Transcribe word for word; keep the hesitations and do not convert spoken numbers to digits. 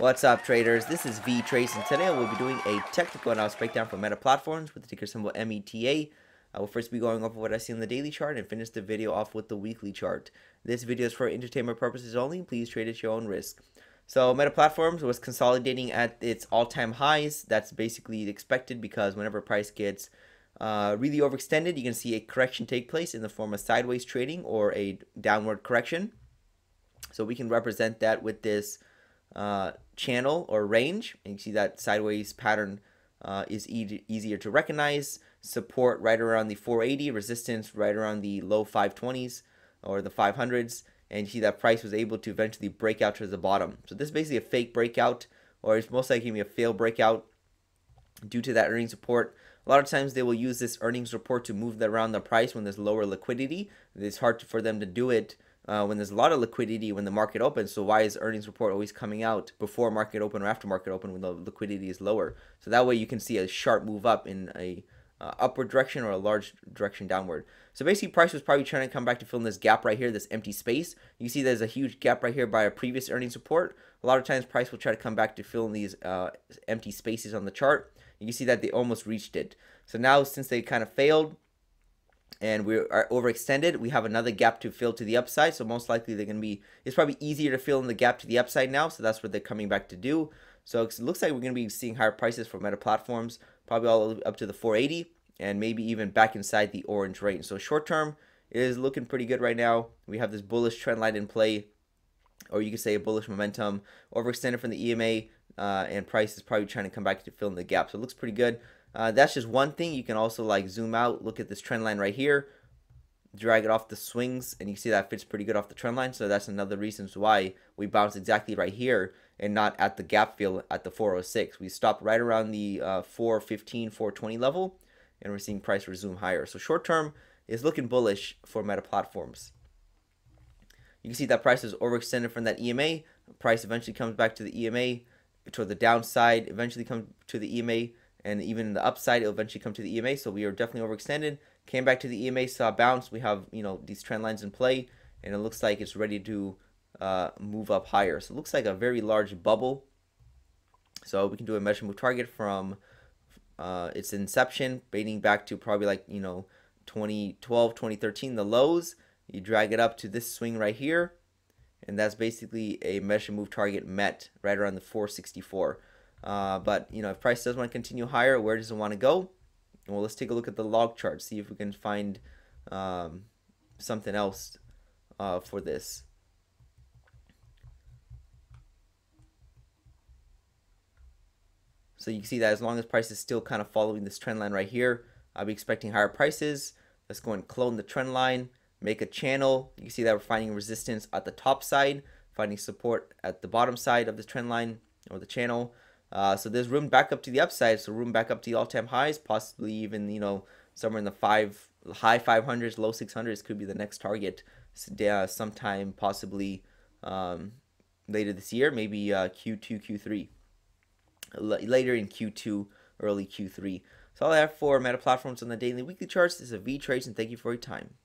What's up, traders? This is Vee Trades, and today I will be doing a technical analysis breakdown for Meta Platforms with the ticker symbol META. I will first be going over what I see on the daily chart and finish the video off with the weekly chart. This video is for entertainment purposes only. Please trade at your own risk. So Meta Platforms was consolidating at its all-time highs. That's basically expected because whenever price gets uh, really overextended, you can see a correction take place in the form of sideways trading or a downward correction. So we can represent that with this uh channel or range, and you see that sideways pattern uh is e easier to recognize. Support right around the four eighty, resistance right around the low five twenties or the five hundreds, and you see that price was able to eventually break out to the bottom. So this is basically a fake breakout, or it's most likely going to be a failed breakout due to that earnings report. A lot of times they will use this earnings report to move around the price when there's lower liquidity. It's hard for them to do it Uh, when there's a lot of liquidity when the market opens. So why is earnings report always coming out before market open or after market open when the liquidity is lower? So that way you can see a sharp move up in a uh, upward direction or a large direction downward. So basically price was probably trying to come back to fill in this gap right here, this empty space. You see there's a huge gap right here by a previous earnings report. A lot of times price will try to come back to fill in these uh, empty spaces on the chart. You can see that they almost reached it. So now since they kind of failed, and we are overextended, we have another gap to fill to the upside. So most likely they're going to be, it's probably easier to fill in the gap to the upside now. So that's what they're coming back to do. So it looks like we're going to be seeing higher prices for Meta Platforms, probably all up to the four eighty and maybe even back inside the orange range. So short term is looking pretty good right now. We have this bullish trend line in play, or you could say a bullish momentum, overextended from the E M A, uh, and price is probably trying to come back to fill in the gap. So it looks pretty good. Uh, that's just one thing. You can also like zoom out, look at this trend line right here, drag it off the swings, and you see that fits pretty good off the trend line. So that's another reason why we bounced exactly right here and not at the gap fill at the four oh six. We stopped right around the uh, four fifteen, four twenty level, and we're seeing price resume higher. So short term is looking bullish for Meta Platforms. You can see that price is overextended from that E M A. Price eventually comes back to the E M A, toward the downside, eventually comes to the E M A. And even in the upside, it'll eventually come to the E M A. So we are definitely overextended. Came back to the E M A, saw a bounce. We have, you know, these trend lines in play, and it looks like it's ready to uh, move up higher. So it looks like a very large bubble. So we can do a measure move target from uh, its inception, dating back to probably like, you know, twenty twelve, twenty thirteen, the lows. You drag it up to this swing right here, and that's basically a measure move target met right around the four sixty-four. Uh, but, you know, if price does want to continue higher, where does it want to go? Well, let's take a look at the log chart, see if we can find um, something else uh, for this. So you can see that as long as price is still kind of following this trend line right here, I'll be expecting higher prices. Let's go and clone the trend line, make a channel. You can see that we're finding resistance at the top side, finding support at the bottom side of the trend line or the channel. Uh, so there's room back up to the upside, so room back up to the all-time highs, possibly even, you know, somewhere in the five high five hundreds, low six hundreds could be the next target uh, sometime possibly um, later this year, maybe uh, Q two, Q three, L later in Q two, early Q three. So all I have for Meta Platforms on the daily weekly charts. This is Vee Trades, and thank you for your time.